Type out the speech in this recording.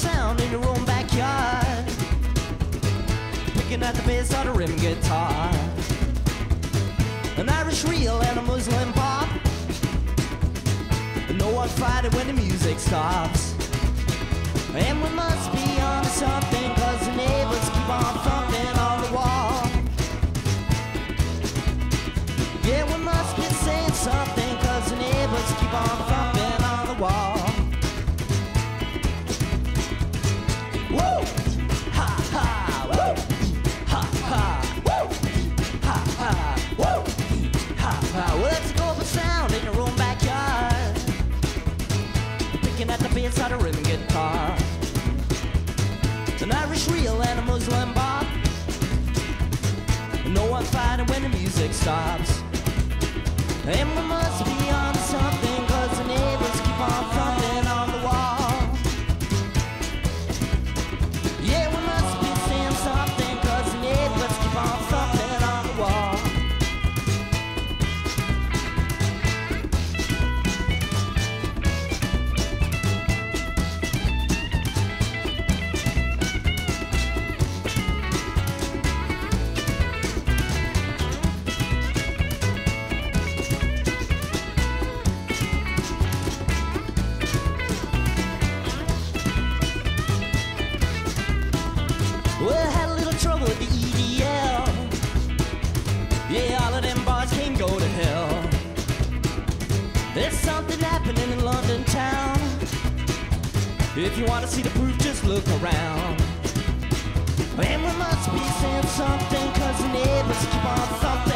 sound in your own backyard, picking out the bass on a rim guitar, an Irish reel and a Muslim pop. I know I fight it when the music stops, and we must be on to something, cause the neighbors keep on thumping on the wall. Yeah, we must be saying something, cause the neighbors keep on thumping on the wall. Inside a rhythm guitar, an Irish reel and a Muslim bop. No one fighting when the music stops, and we must be on something, cause the neighbors keep on thumping on the wall. Yeah, we must be saying something, cause the neighbors keep on thumping on the wall. Well, I had a little trouble with the EDL. Yeah, all of them bars can go to hell. There's something happening in London town. If you want to see the proof, just look around. And we must be saying something, cause the neighbors keep on thumping.